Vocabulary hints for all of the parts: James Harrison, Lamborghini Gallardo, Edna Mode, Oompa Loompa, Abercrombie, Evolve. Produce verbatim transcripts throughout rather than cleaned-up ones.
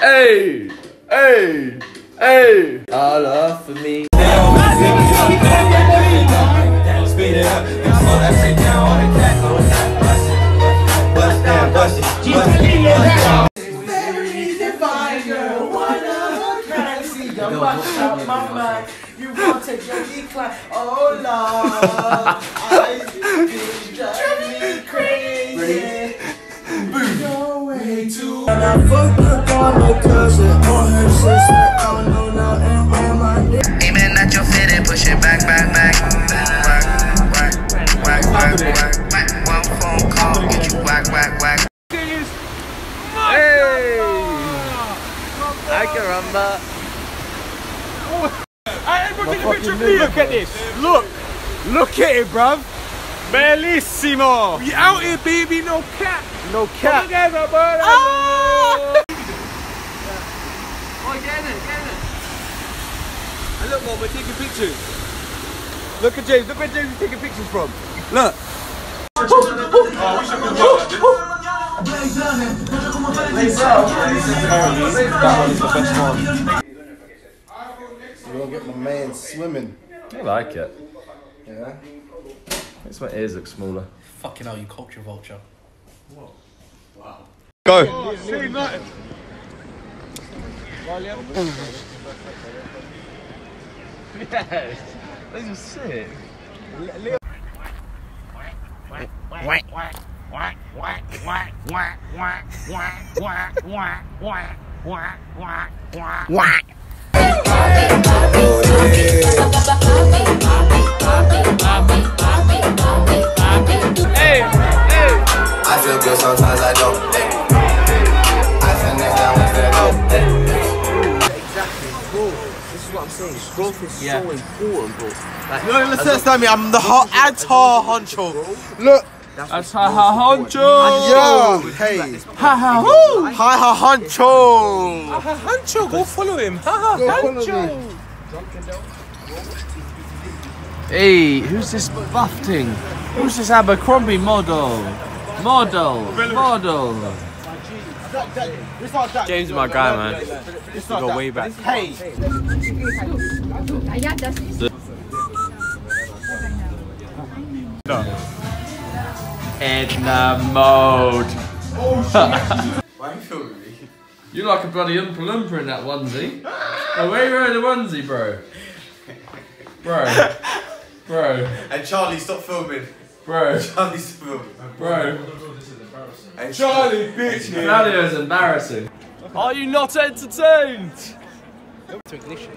Hey, hey, hey. All up for me. Speed it up, and slow that shit down on the cat, on that bust it, bust that bust it, bust that bust it. Fairies divine, girl, one of a kind. See your watch out my mind. You won't take your decline. Oh love, I drive me crazy. Boom. No way to. And I fucked up on my cousin, on her sister. I don't know now, and on my dick. Aiming at your fit and push it back, back, back. Whack, whack, one phone call, get you whack, whack, whack. Hey! I can remember. Oh. I ever take a picture of me. Look at this. Look. Look at it, bruv. Bellissimo. We out here, baby. No cap. No cap. Oh, get it, get it. I look, mom, we're taking pictures. Look at James, look where James is taking pictures from. Look. We'll get my man swimming. I like it. Yeah. Makes my ears look smaller. Fucking hell, you culture vulture. What? Wow. Go. Oh, see nothing. Yes. Those are sick. Hey, hey. I feel good sometimes I don't. I feel next time I feel good. Exactly, cool. This is what I'm saying, growth is yeah. so important, bro. Like, no, listen, listen to me, I'm the hot Atar honcho. Look! That's ha ha honcho! Yo! Hey! Ha ha ho! Ha ha honcho! Ha ha honcho! Go follow him! Ha ha honcho! Hey, who's this buff thing? Who's this Abercrombie model? Model! Model! That, that, that. James is my guy, man. We go way back. Hey! Edna mode. Oh, shit. You like a bloody Oompa Loompa in that onesie. Oh, where are you wearing the onesie, bro? Bro. Bro. And Charlie, stop filming. Bro. Charlie, stop filming. Bro. And Charlie, bitch, that is embarrassing. Are you not entertained? To ignition.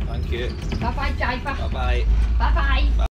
Thank you. Bye bye, Jai. Bye bye. Bye bye. Bye.